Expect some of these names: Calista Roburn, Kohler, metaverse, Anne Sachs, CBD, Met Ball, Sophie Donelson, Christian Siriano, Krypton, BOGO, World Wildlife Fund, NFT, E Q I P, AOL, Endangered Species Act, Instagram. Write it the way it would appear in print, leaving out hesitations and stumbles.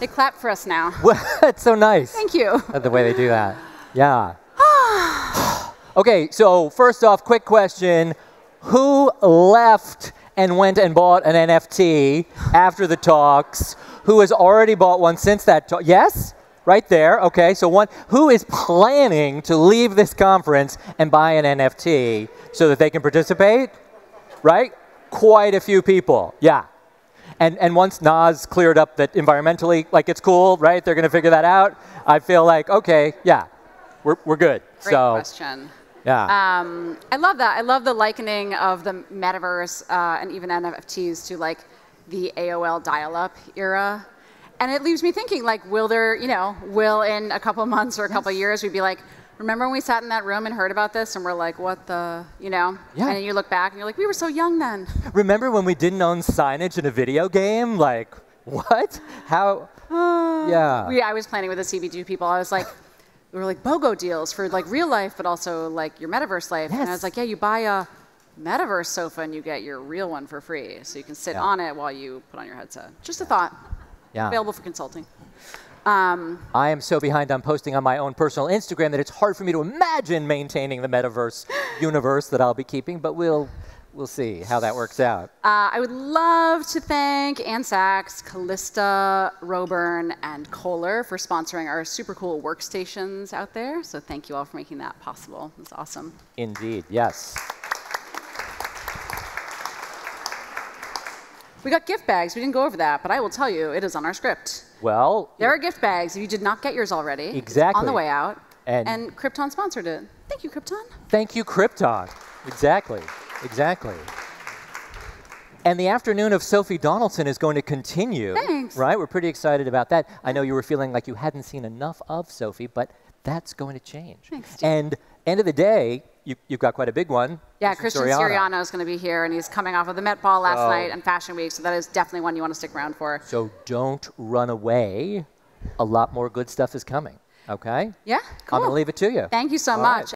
They clap for us now. That's so nice. Thank you. The way they do that. Yeah. Okay, so first off, quick question. Who left and went and bought an NFT after the talks? Who has already bought one since that talk? Yes? Right there. Okay, so one. Who is planning to leave this conference and buy an NFT so that they can participate? Right? Quite a few people. Yeah. And once Nas cleared up that environmentally, like, it's cool, right? They're going to figure that out. I feel like, okay, yeah, we're good. Great question. Yeah. I love that. I love the likening of the metaverse and even NFTs to, like, the AOL dial-up era. And it leaves me thinking, like, will there, you know, will in a couple months or a couple years we'd be like, remember when we sat in that room and heard about this and we're like, what the, you know? Yeah. And then you look back and you're like, we were so young then. Remember when we didn't own signage in a video game? Like, what? How? Yeah. I was planning with the CBD people. I was like, we were like BOGO deals for, like, real life, but also, like, your metaverse life. Yes. And I was like, yeah, you buy a metaverse sofa and you get your real one for free. So you can sit on it while you put on your headset. Just a thought. Yeah. Available for consulting. I am so behind on posting on my own personal Instagram that it's hard for me to imagine maintaining the metaverse universe that I'll be keeping, but we'll see how that works out. I would love to thank Anne Sachs, Calista Roburn, and Kohler for sponsoring our super cool workstations out there. So thank you all for making that possible. It's awesome. Indeed, yes. We got gift bags. We didn't go over that, but I will tell you, it is on our script. Well, there are gift bags if you did not get yours already. Exactly. On the way out. And Krypton sponsored it. Thank you, Krypton. Thank you, Krypton. Exactly. Exactly. And the afternoon of Sophie Donelson is going to continue. Thanks. Right? We're pretty excited about that. I know you were feeling like you hadn't seen enough of Sophie, but that's going to change. Thanks, Steve. And end of the day, you've got quite a big one. Yeah, Christian Siriano is going to be here, and he's coming off of the Met Ball last night and Fashion Week, so that is definitely one you want to stick around for. So don't run away. A lot more good stuff is coming, okay? Yeah, cool. I'm going to leave it to you. Thank you so much. All right.